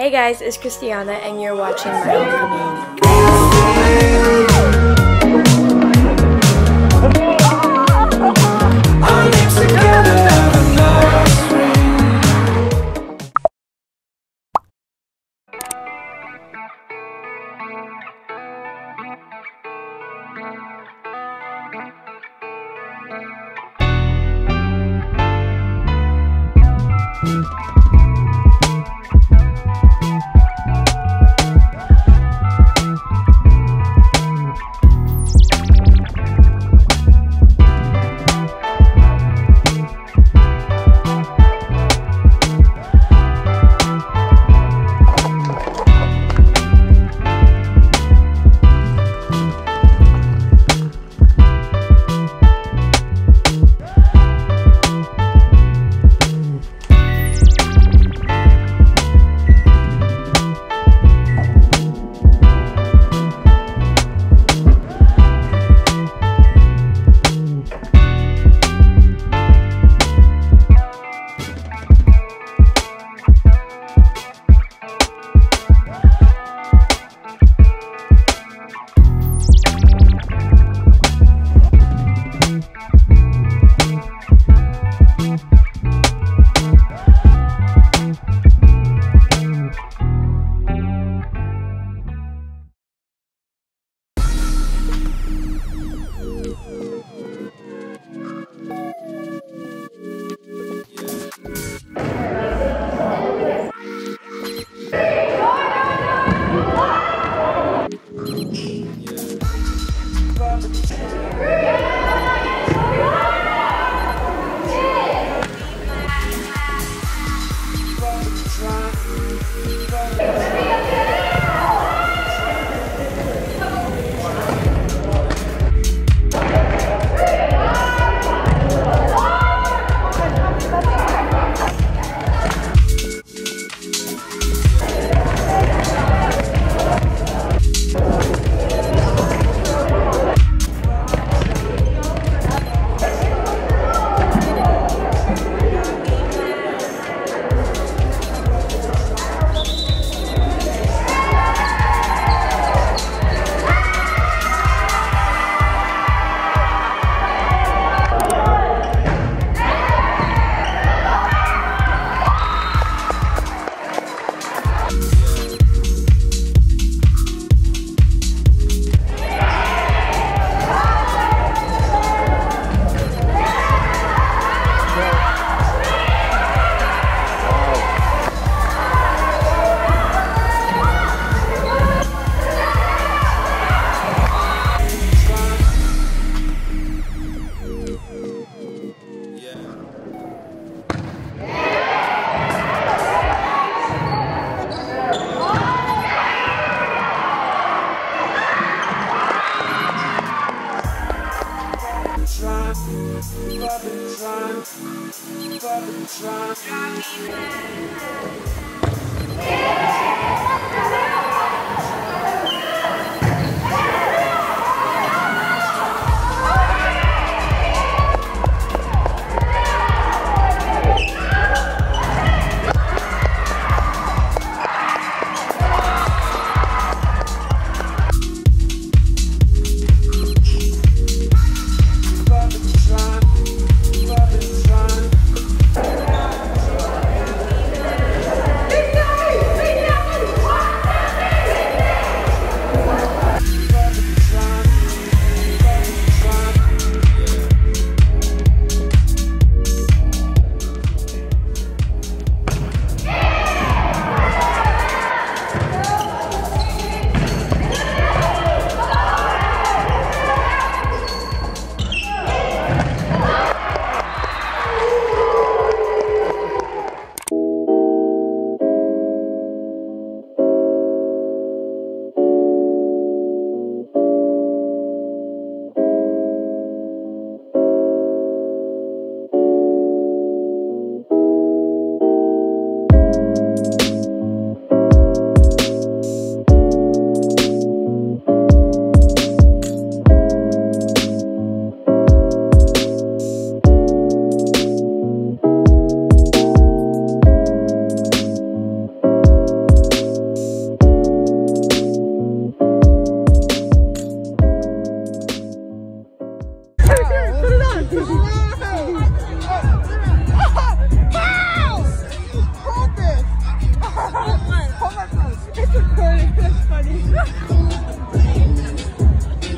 Hey guys, it's Christiana and you're watching my own community.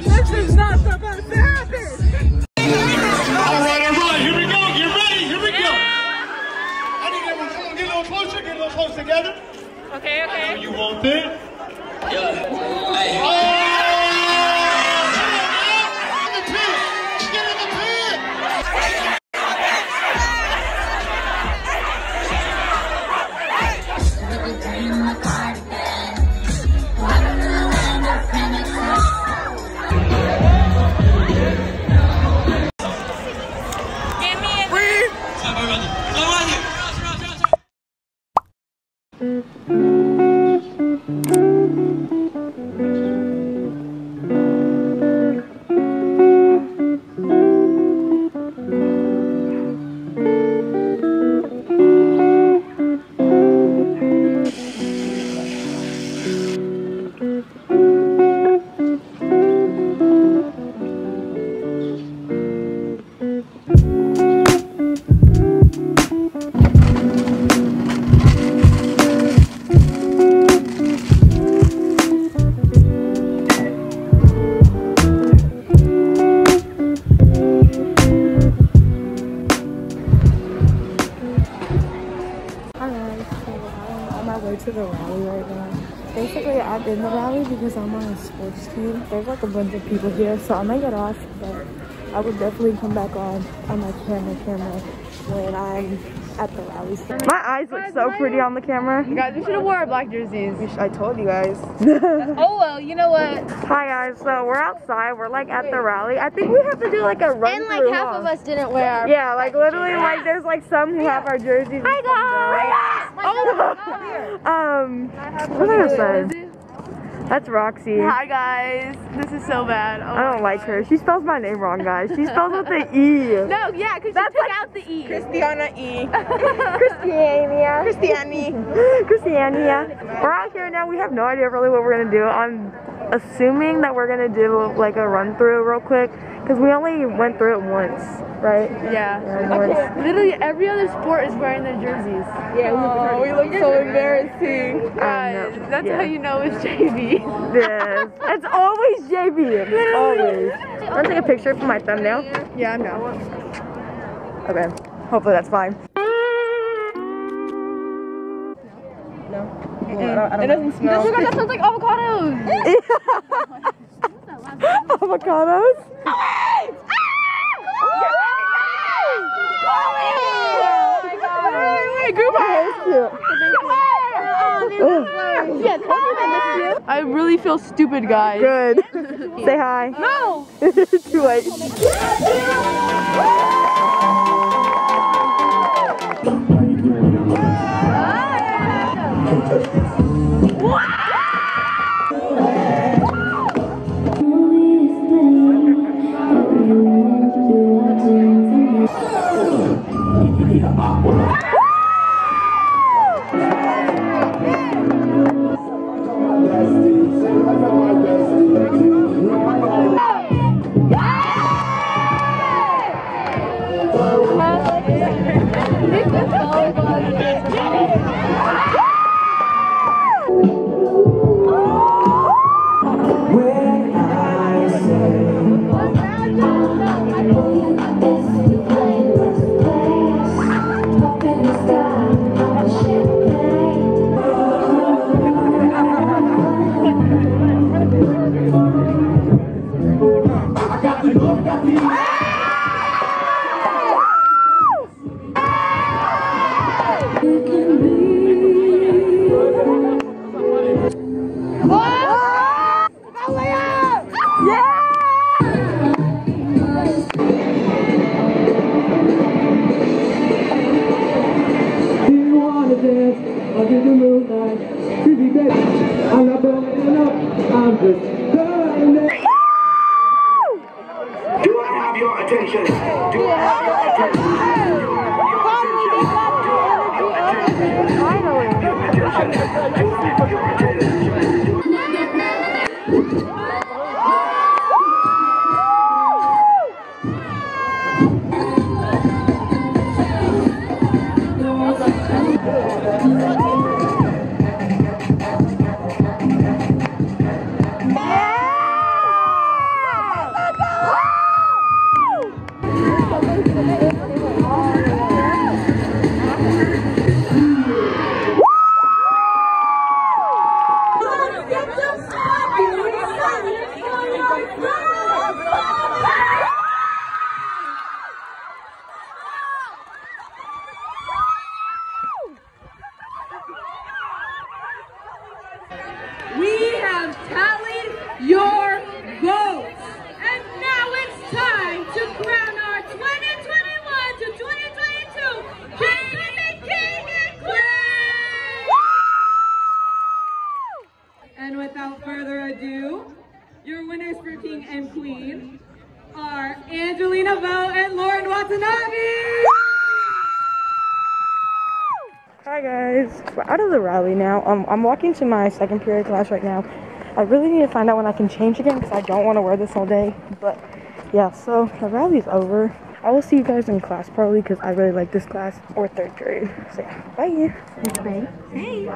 This is not supposed to happen. All right, all right, here we go. Get ready, here we go. I need everyone to get a little closer together. Okay, okay. I know you want this. Yeah. Hey. Oh. Because I'm on a sports team. There's like a bunch of people here, so I might get off, but I will definitely come back on my camera when I'm at the rally. My eyes look so pretty on the camera. You guys, we should have wore our black jerseys. I told you guys. Oh well, you know what? Hi guys, so we're outside. We're like at the rally. I think we have to do like a run through. And like half of us didn't wear our like there's like some who have our jerseys. Hi guys! Oh what was I gonna say? That's Roxy. Hi guys, this is so bad. Oh, I don't like her. She spells my name wrong, guys. She spells with the E. No, yeah, because she took out the E. Christiana E. Christiana. We're out here now. We have no idea really what we're gonna do. I'm assuming that we're gonna do like a run through real quick, because we only went through it once, right? Yeah. Literally every other sport is wearing their jerseys. Yeah. Oh, we look so embarrassing. Guys, that's how you know it's JV. Yes. It's always JV. Always. I'm gonna take a picture for my thumbnail. Yeah, I'm down. Okay. Hopefully that's fine. No. I don't it doesn't smell. This that sounds like avocados. Avocados? I really feel stupid, guys. Good. Say hi. No! Too late. without further ado, your winners for King and Queen are Angelina Bell and Lauren Watsonavi! Hi guys, we're out of the rally now. I'm walking to my second period class right now. I really need to find out when I can change again because I don't want to wear this all day. But yeah, so the rally's over. I will see you guys in class probably because I really like this class, or third period. So yeah, bye. Bye. Hey.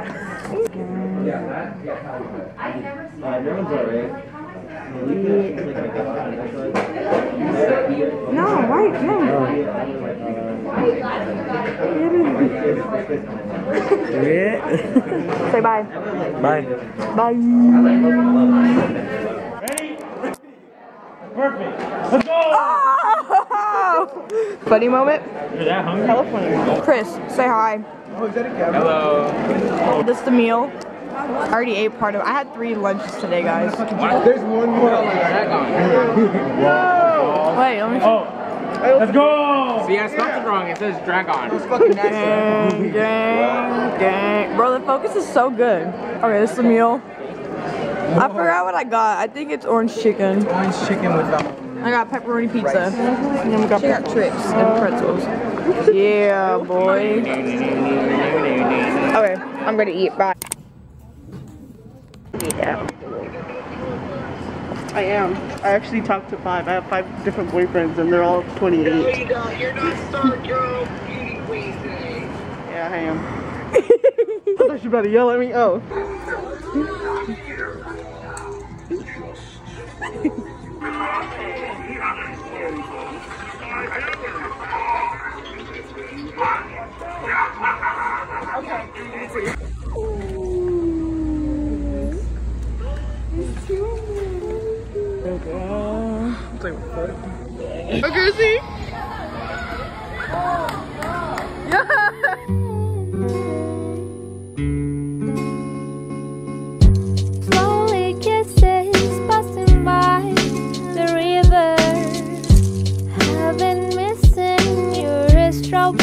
No, right? No. Yeah. Say bye. Bye. Bye. Ready? Perfect. Let's go. Oh! Funny moment. You're that hungry? Hella funny. Chris, say hi. Oh, is that a camera? Hello. This is the meal. I already ate part of it. I had 3 lunches today, guys. There's one more. No! Wait, let me see. Oh, let's go! See, I spelled it wrong. It says dragon. It's fucking nasty. Gang, gang, gang. Bro, the focus is so good. Okay, this is the meal. I forgot what I got. I think it's orange chicken. It's orange chicken with that. I got pepperoni pizza. And then we got chips and pretzels. Yeah, boy. Okay, I'm gonna eat. Bye. Yeah. I am. I actually talked to 5. I have 5 different boyfriends and they're all 28. No, you don't. You're not starting your own beauty queen today. Yeah, I am. I thought you were about to yell at me. Oh. Okay. Okay, see?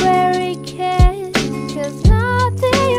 Strawberry kiss, 'cause nothing